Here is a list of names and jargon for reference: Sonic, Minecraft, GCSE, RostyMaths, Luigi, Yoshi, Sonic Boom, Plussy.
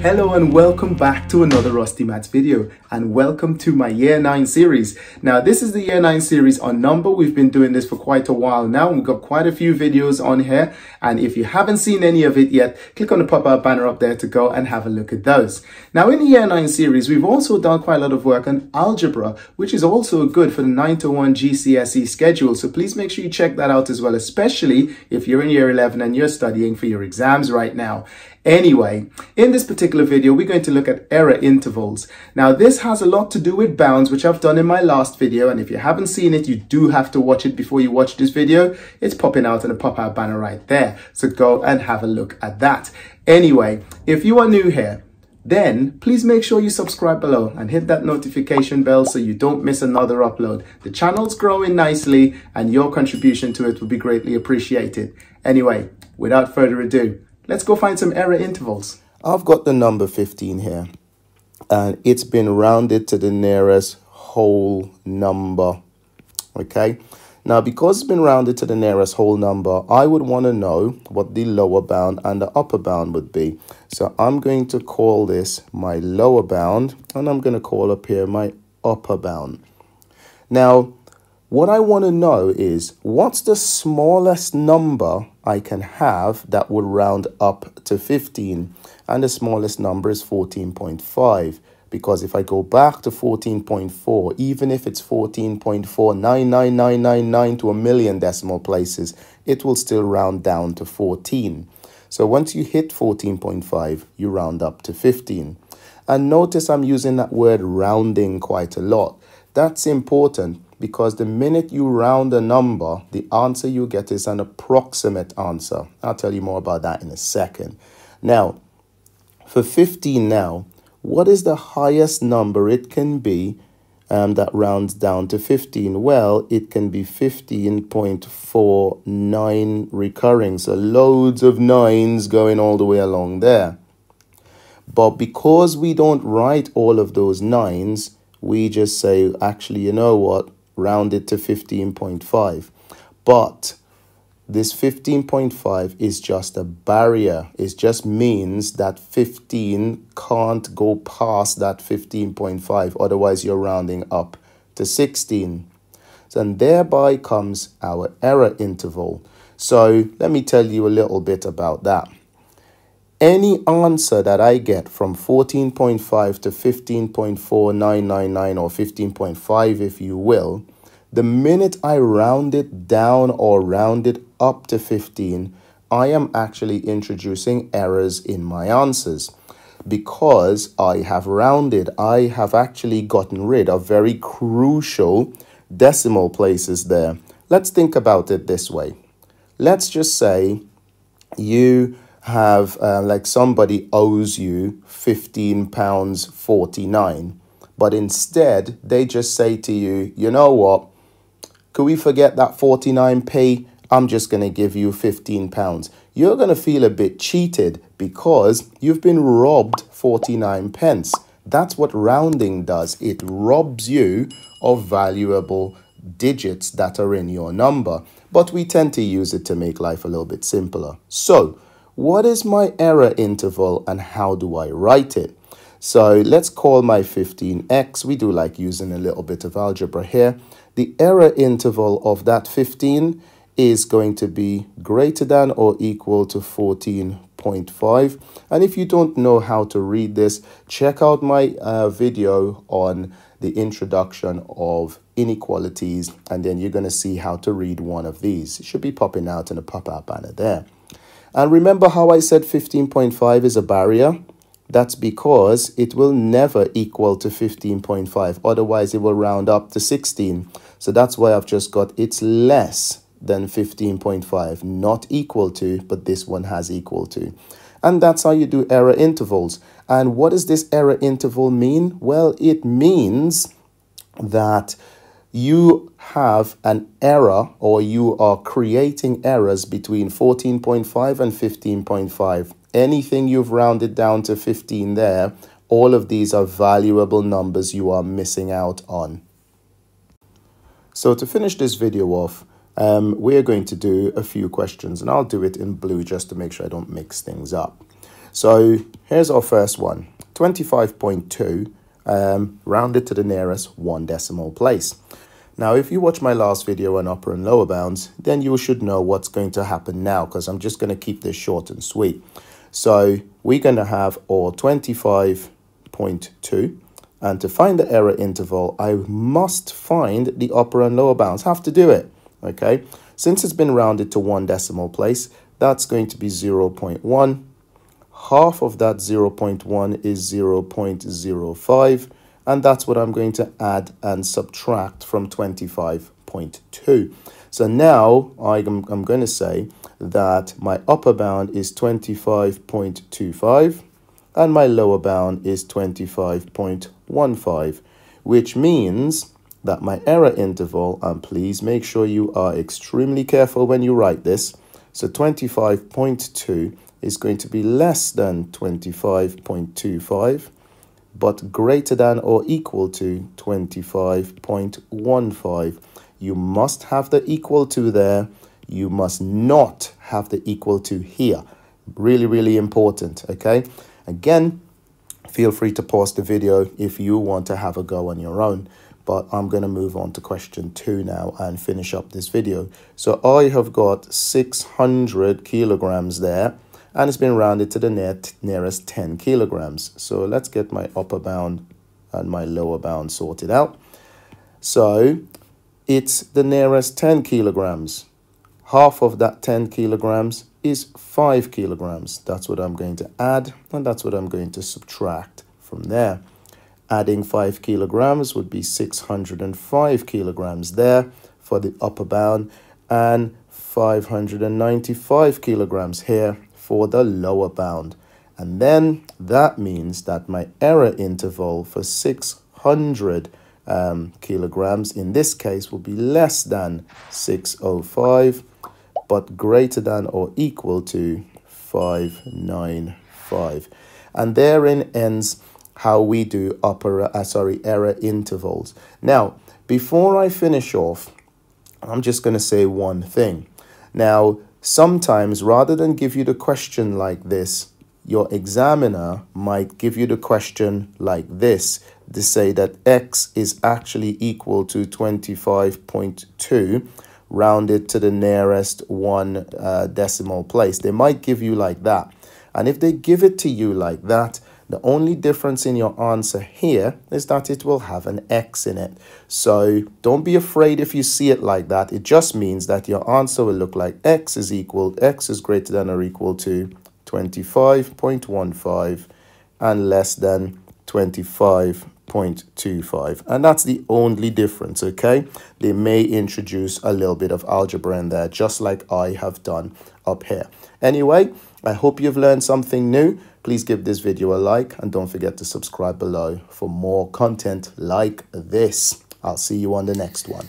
Hello and welcome back to another RostyMaths video, and welcome to my Year 9 series. Now this is the Year 9 series on number. We've been doing this for quite a while now, and we've got quite a few videos on here, and if you haven't seen any of it yet, click on the pop-up banner up there to go and have a look at those. Now in the Year 9 series, we've also done quite a lot of work on algebra, which is also good for the 9-to-1 GCSE schedule, so please make sure you check that out as well, especially if you're in Year 11 and you're studying for your exams right now. Anyway, in this particular video, we're going to look at error intervals. Now, this has a lot to do with bounds, which I've done in my last video. And if you haven't seen it, you do have to watch it before you watch this video. It's popping out in a pop-out banner right there. So go and have a look at that. Anyway, if you are new here, then please make sure you subscribe below and hit that notification bell so you don't miss another upload. The channel's growing nicely and your contribution to it would be greatly appreciated. Anyway, without further ado, let's go find some error intervals. I've got the number 15 here, and it's been rounded to the nearest whole number, okay? Now, because it's been rounded to the nearest whole number, I would want to know what the lower bound and the upper bound would be. So I'm going to call this my lower bound, and I'm going to call up here my upper bound. Now, what I want to know is, what's the smallest number I can have that would round up to 15? And the smallest number is 14.5, because if I go back to 14.4, even if it's 14.4999999 to a million decimal places, it will still round down to 14. So once you hit 14.5, you round up to 15. And notice I'm using that word rounding quite a lot. That's important, because the minute you round a number, the answer you get is an approximate answer. I'll tell you more about that in a second. Now, for 15 now, what is the highest number it can be that rounds down to 15? Well, it can be 15.49 recurring. So loads of nines going all the way along there. But because we don't write all of those nines, we just say, actually, you know what? Round it to 15.5. But this 15.5 is just a barrier. It just means that 15 can't go past that 15.5. Otherwise, you're rounding up to 16. So, and thereby comes our error interval. So let me tell you a little bit about that. Any answer that I get from 14.5 to 15.4999, or 15.5 if you will, the minute I round it down or round it up to 15, I am actually introducing errors in my answers, because I have rounded. I have actually gotten rid of very crucial decimal places there. Let's think about it this way. Let's just say you have like somebody owes you £15.49, but instead they just say to you, you know what, could we forget that 49p? I'm just going to give you £15. You're going to feel a bit cheated because you've been robbed 49p. That's what rounding does. It robs you of valuable digits that are in your number, but we tend to use it to make life a little bit simpler. So what is my error interval and how do I write it? So let's call my 15x. We do like using a little bit of algebra here. The error interval of that 15 is going to be greater than or equal to 14.5. And if you don't know how to read this, check out my video on the introduction of inequalities, and then you're going to see how to read one of these. It should be popping out in a pop-out banner there. And remember how I said 15.5 is a barrier? That's because it will never equal to 15.5. Otherwise, it will round up to 16. So that's why I've just got it's less than 15.5, not equal to, but this one has equal to. And that's how you do error intervals. And what does this error interval mean? Well, it means that you have an error, or you are creating errors between 14.5 and 15.5. Anything you've rounded down to 15 there, all of these are valuable numbers you are missing out on. So to finish this video off, we are going to do a few questions, and I'll do it in blue just to make sure I don't mix things up. So here's our first one, 25.2 rounded to the nearest one decimal place. Now, if you watch my last video on upper and lower bounds, then you should know what's going to happen now, because I'm just going to keep this short and sweet. So we're going to have our 25.2. And to find the error interval, I must find the upper and lower bounds. Have to do it, okay? Since it's been rounded to one decimal place, that's going to be 0.1. Half of that 0.1 is 0.05. And that's what I'm going to add and subtract from 25.2. So now I'm going to say that my upper bound is 25.25 and my lower bound is 25.15, which means that my error interval, and please make sure you are extremely careful when you write this, so 25.2 is going to be less than 25.25. but greater than or equal to 25.15. You must have the equal to there. You must not have the equal to here. Really, really important, okay? Again, feel free to pause the video if you want to have a go on your own, but I'm going to move on to question 2 now and finish up this video. So I have got 600 kilograms there, and it's been rounded to the nearest 10 kilograms. So let's get my upper bound and my lower bound sorted out. So it's the nearest 10 kilograms. Half of that 10 kilograms is 5 kilograms. That's what I'm going to add, and that's what I'm going to subtract from there. Adding 5 kilograms would be 605 kilograms there for the upper bound, and 595 kilograms here for the lower bound. And then that means that my error interval for 600 kilograms in this case will be less than 605 but greater than or equal to 595, and therein ends how we do error intervals. Now, before I finish off, I'm just going to say one thing. Now, sometimes, rather than give you the question like this, your examiner might give you the question like this to say that X is actually equal to 25.2 rounded to the nearest one decimal place. They might give you like that. And if they give it to you like that, the only difference in your answer here is that it will have an X in it. So don't be afraid if you see it like that. It just means that your answer will look like X is greater than or equal to 25.15 and less than 25.25. And that's the only difference, okay? They may introduce a little bit of algebra in there, just like I have done up here. Anyway, I hope you've learned something new. Please give this video a like and don't forget to subscribe below for more content like this. I'll see you on the next one.